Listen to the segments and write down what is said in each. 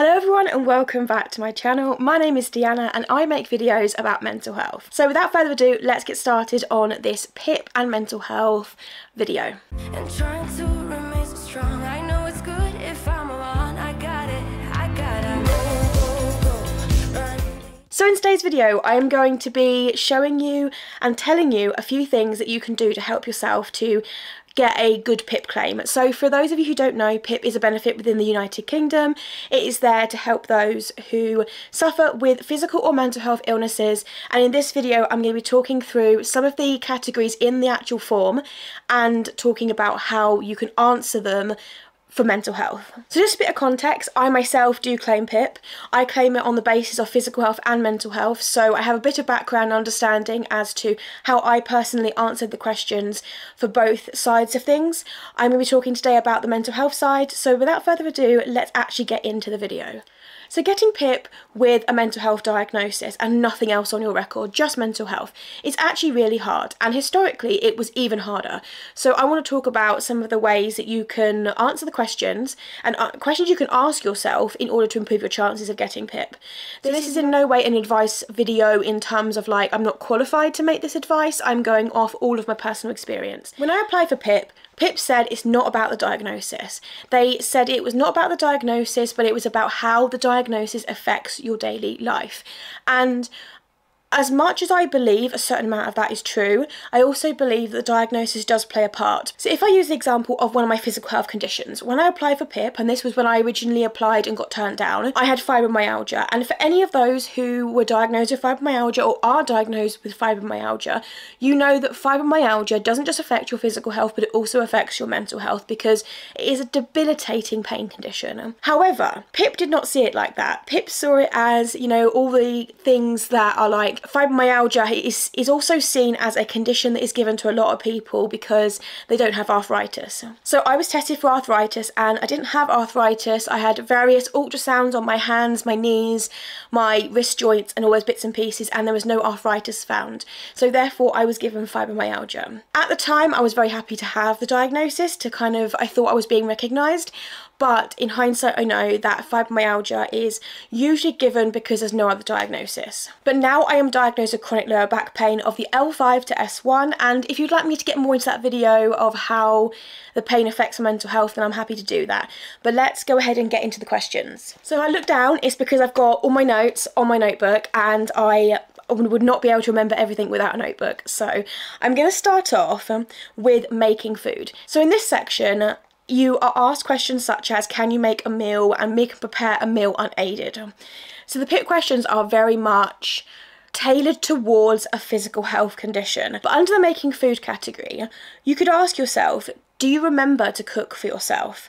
Hello everyone and welcome back to my channel. My name is Deeanna and I make videos about mental health. So without further ado, let's get started on this PIP and mental health video. And trying to remain strong. I know it's good if I'm alone. I got it. I gotta go. So in today's video, I am going to be showing you and telling you a few things that you can do to help yourself to get a good PIP claim. So for those of you who don't know, PIP is a benefit within the United Kingdom. It is there to help those who suffer with physical or mental health illnesses, and in this video I'm going to be talking through some of the categories in the actual form and talking about how you can answer them for mental health. So just a bit of context, I myself do claim PIP. I claim it on the basis of physical health and mental health, so I have a bit of background understanding as to how I personally answered the questions for both sides of things. I'm going to be talking today about the mental health side, so without further ado, let's actually get into the video. So getting PIP with a mental health diagnosis and nothing else on your record, just mental health, is actually really hard, and historically it was even harder. So I want to talk about some of the ways that you can answer the questions and questions you can ask yourself in order to improve your chances of getting PIP. So this is in no way an advice video in terms of like, I'm not qualified to make this advice, I'm going off all of my personal experience. When I applied for PIP, PIP said it's not about the diagnosis. They said it was not about the diagnosis, but it was about how the diagnosis affects your daily life. And as much as I believe a certain amount of that is true, I also believe that the diagnosis does play a part. So if I use the example of one of my physical health conditions, when I applied for PIP, and this was when I originally applied and got turned down, I had fibromyalgia. And for any of those who were diagnosed with fibromyalgia or are diagnosed with fibromyalgia, you know that fibromyalgia doesn't just affect your physical health, but it also affects your mental health because it is a debilitating pain condition. However, PIP did not see it like that. PIP saw it as, you know, all the things that are like, fibromyalgia is also seen as a condition that is given to a lot of people because they don't have arthritis. So I was tested for arthritis and I didn't have arthritis. I had various ultrasounds on my hands, my knees, my wrist joints and all those bits and pieces, and there was no arthritis found. So therefore I was given fibromyalgia. At the time I was very happy to have the diagnosis to kind of, I thought I was being recognised. But in hindsight, I know that fibromyalgia is usually given because there's no other diagnosis. But now I am diagnosed with chronic lower back pain of the L5 to S1, and if you'd like me to get more into that video of how the pain affects mental health, then I'm happy to do that. But let's go ahead and get into the questions. So I look down, it's because I've got all my notes on my notebook, and I would not be able to remember everything without a notebook. So I'm going to start off with making food. So in this section, you are asked questions such as, can you make a meal, and make and prepare a meal unaided. So the PIP questions are very much tailored towards a physical health condition. But under the making food category, you could ask yourself, do you remember to cook for yourself?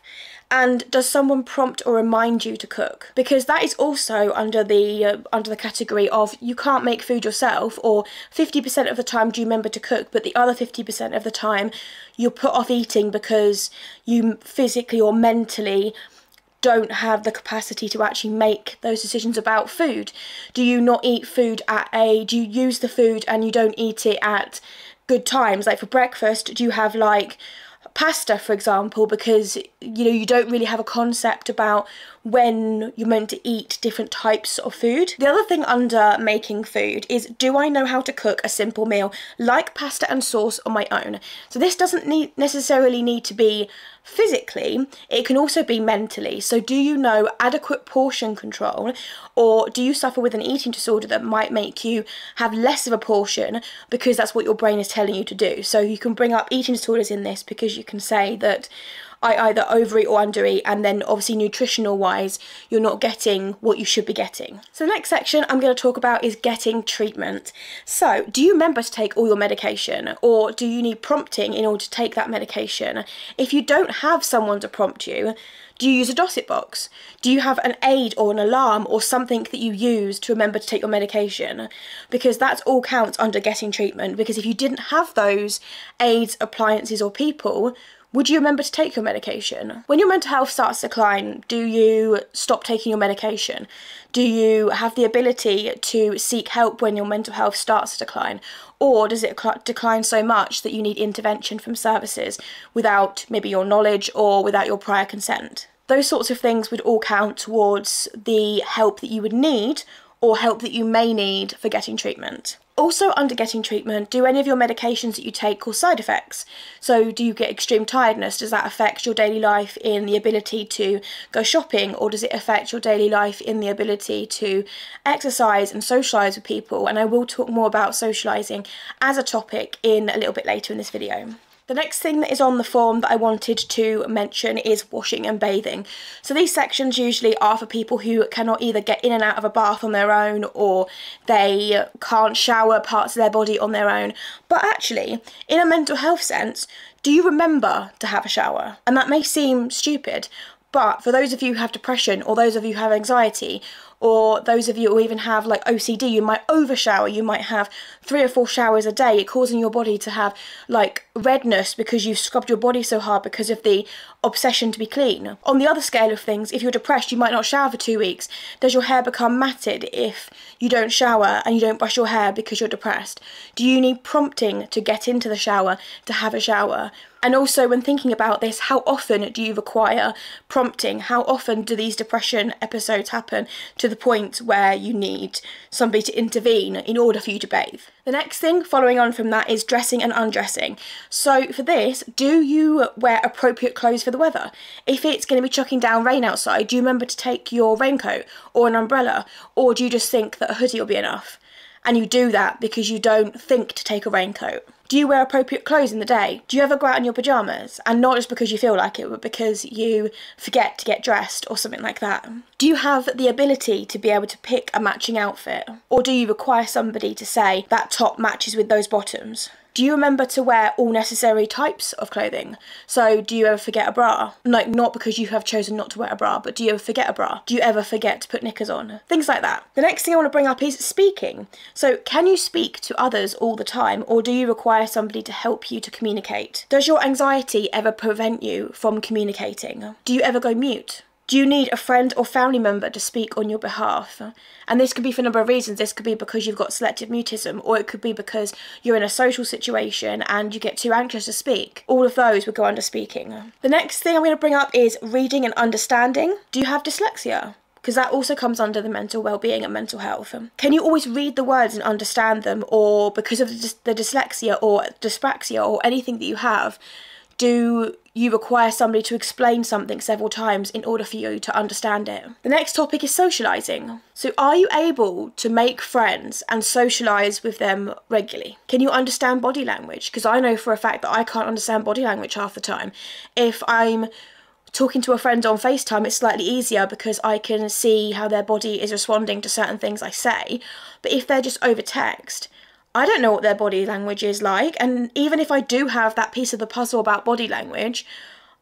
And does someone prompt or remind you to cook? Because that is also under the category of you can't make food yourself, or 50% of the time do you remember to cook, but the other 50% of the time you're put off eating because you physically or mentally don't have the capacity to actually make those decisions about food. Do you not eat food do you use the food and you don't eat it at good times? Like for breakfast, do you have like pasta, for example, because you know you don't really have a concept about when you're meant to eat different types of food. The other thing under making food is, do I know how to cook a simple meal like pasta and sauce on my own? So this doesn't necessarily need to be physically, it can also be mentally. So do you know adequate portion control, or do you suffer with an eating disorder that might make you have less of a portion because that's what your brain is telling you to do? So you can bring up eating disorders in this because you can say that I either overeat or undereat, and then obviously nutritional wise you're not getting what you should be getting. So the next section I'm going to talk about is getting treatment. So do you remember to take all your medication, or do you need prompting in order to take that medication? If you don't have someone to prompt you, do you use a dosette box? Do you have an aid or an alarm or something that you use to remember to take your medication? Because that's all counts under getting treatment, because if you didn't have those aids, appliances or people, would you remember to take your medication? When your mental health starts to decline, do you stop taking your medication? Do you have the ability to seek help when your mental health starts to decline? Or does it decline so much that you need intervention from services without maybe your knowledge or without your prior consent? Those sorts of things would all count towards the help that you would need or help that you may need for getting treatment. Also, under getting treatment, do any of your medications that you take cause side effects? So do you get extreme tiredness? Does that affect your daily life in the ability to go shopping, or does it affect your daily life in the ability to exercise and socialise with people? And I will talk more about socialising as a topic in a little bit later in this video. The next thing that is on the form that I wanted to mention is washing and bathing. So these sections usually are for people who cannot either get in and out of a bath on their own, or they can't shower parts of their body on their own. But actually, in a mental health sense, do you remember to have a shower? And that may seem stupid, but for those of you who have depression, or those of you who have anxiety, or those of you who even have like OCD, you might overshower, you might have 3 or 4 showers a day, causing your body to have like redness because you've scrubbed your body so hard because of the obsession to be clean. On the other scale of things, if you're depressed, you might not shower for 2 weeks. Does your hair become matted if you don't shower and you don't brush your hair because you're depressed? Do you need prompting to get into the shower to have a shower? And also, when thinking about this, how often do you require prompting? How often do these depression episodes happen to the point where you need somebody to intervene in order for you to bathe? The next thing following on from that is dressing and undressing. So for this, do you wear appropriate clothes for the weather? If it's going to be chucking down rain outside, do you remember to take your raincoat or an umbrella, or do you just think that a hoodie will be enough? And you do that because you don't think to take a raincoat. Do you wear appropriate clothes in the day? Do you ever go out in your pyjamas? And not just because you feel like it, but because you forget to get dressed or something like that. Do you have the ability to be able to pick a matching outfit? Or do you require somebody to say, that top matches with those bottoms? Do you remember to wear all necessary types of clothing? So do you ever forget a bra? Like, not because you have chosen not to wear a bra, but do you ever forget a bra? Do you ever forget to put knickers on? Things like that. The next thing I want to bring up is speaking. So can you speak to others all the time, or do you require somebody to help you to communicate? Does your anxiety ever prevent you from communicating? Do you ever go mute? Do you need a friend or family member to speak on your behalf? And this could be for a number of reasons. This could be because you've got selective mutism, or it could be because you're in a social situation and you get too anxious to speak. All of those would go under speaking. The next thing I'm going to bring up is reading and understanding. Do you have dyslexia? Because that also comes under the mental well-being and mental health. Can you always read the words and understand them, or because of the dyslexia or dyspraxia or anything that you have, do you require somebody to explain something several times in order for you to understand it? The next topic is socialising. So are you able to make friends and socialise with them regularly? Can you understand body language? Because I know for a fact that I can't understand body language half the time. If I'm talking to a friend on FaceTime, it's slightly easier because I can see how their body is responding to certain things I say. But if they're just over text, I don't know what their body language is like, and even if I do have that piece of the puzzle about body language,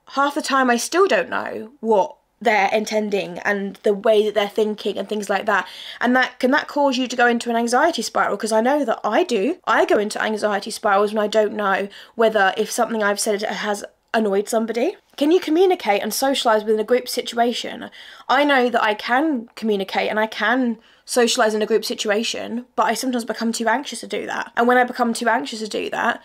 half the time I still don't know what they're intending and the way that they're thinking and things like that. And that can cause you to go into an anxiety spiral, because I know that I do. I go into anxiety spirals when I don't know whether if something I've said has annoyed somebody. Can you communicate and socialise within a group situation? I know that I can communicate and I can socialise in a group situation, but I sometimes become too anxious to do that. And when I become too anxious to do that,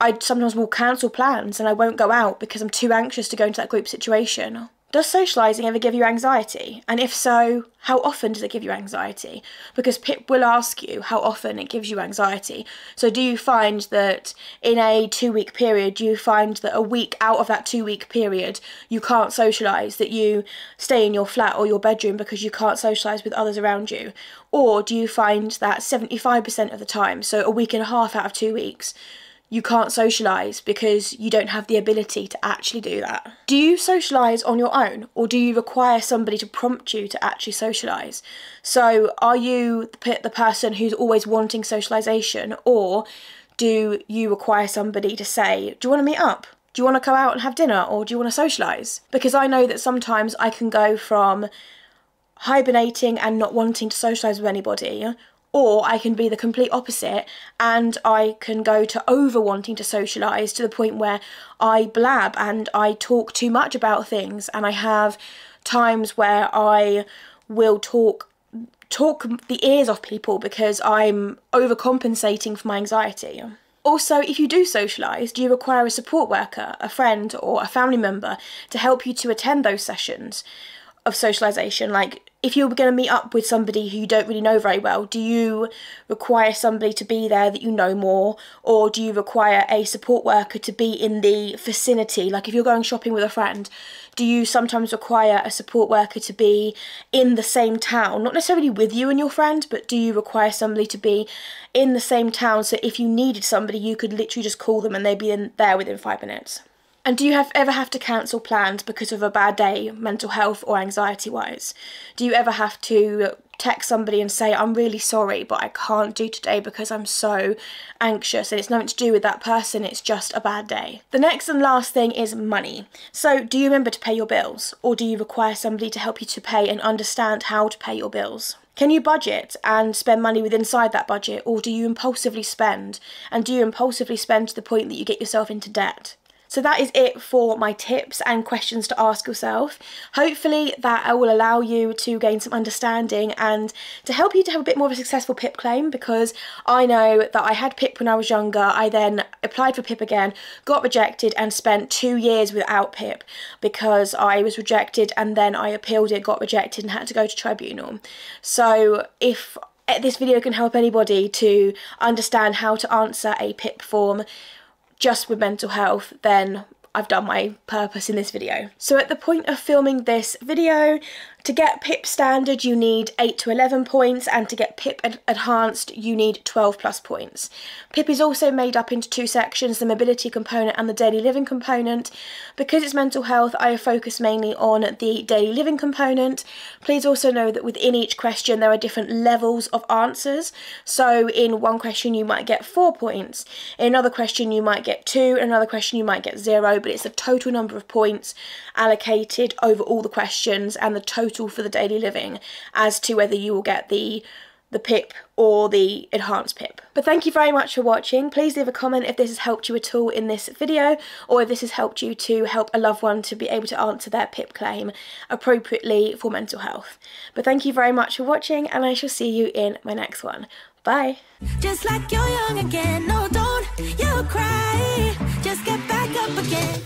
I sometimes will cancel plans and I won't go out because I'm too anxious to go into that group situation. Does socialising ever give you anxiety? And if so, how often does it give you anxiety? Because PIP will ask you how often it gives you anxiety. So do you find that in a 2-week period, you find that a week out of that 2-week period, you can't socialise, that you stay in your flat or your bedroom because you can't socialise with others around you? Or do you find that 75% of the time, so a week and a half out of 2 weeks, you can't socialise because you don't have the ability to actually do that? Do you socialise on your own, or do you require somebody to prompt you to actually socialise? So are you the person who's always wanting socialisation, or do you require somebody to say, do you want to meet up? Do you want to go out and have dinner, or do you want to socialise? Because I know that sometimes I can go from hibernating and not wanting to socialise with anybody, or I can be the complete opposite and I can go to over wanting to socialise to the point where I blab and I talk too much about things, and I have times where I will talk the ears off people because I'm overcompensating for my anxiety. Also, if you do socialise, do you require a support worker, a friend or a family member to help you to attend those sessions of socialisation? Like, if you're going to meet up with somebody who you don't really know very well, do you require somebody to be there that you know more, or do you require a support worker to be in the vicinity? Like, if you're going shopping with a friend, do you sometimes require a support worker to be in the same town? Not necessarily with you and your friend, but do you require somebody to be in the same town so if you needed somebody, you could literally just call them and they'd be in there within 5 minutes? And do you ever have to cancel plans because of a bad day, mental health or anxiety-wise? Do you ever have to text somebody and say, I'm really sorry, but I can't do today because I'm so anxious, and it's nothing to do with that person, it's just a bad day? The next and last thing is money. So do you remember to pay your bills, or do you require somebody to help you to pay and understand how to pay your bills? Can you budget and spend money inside that budget, or do you impulsively spend? And do you impulsively spend to the point that you get yourself into debt? So that is it for my tips and questions to ask yourself. Hopefully that will allow you to gain some understanding and to help you to have a bit more of a successful PIP claim, because I know that I had PIP when I was younger, I then applied for PIP again, got rejected and spent 2 years without PIP because I was rejected and then I appealed it, got rejected and had to go to tribunal. So if this video can help anybody to understand how to answer a PIP form just with mental health, then I've done my purpose in this video. So at the point of filming this video, to get PIP standard you need 8 to 11 points, and to get PIP enhanced you need 12+ points. PIP is also made up into two sections, the mobility component and the daily living component. Because it's mental health, I focus mainly on the daily living component. Please also know that within each question there are different levels of answers. So in one question you might get 4 points, in another question you might get 2, in another question you might get 0, but it's the total number of points allocated over all the questions and the total for the daily living as to whether you will get the PIP or the enhanced PIP. But thank you very much for watching. Please leave a comment if this has helped you at all in this video, or if this has helped you to help a loved one to be able to answer their PIP claim appropriately for mental health. But thank you very much for watching, and I shall see you in my next one. Bye. Just like you're young again, no don't you cry, just get back up again.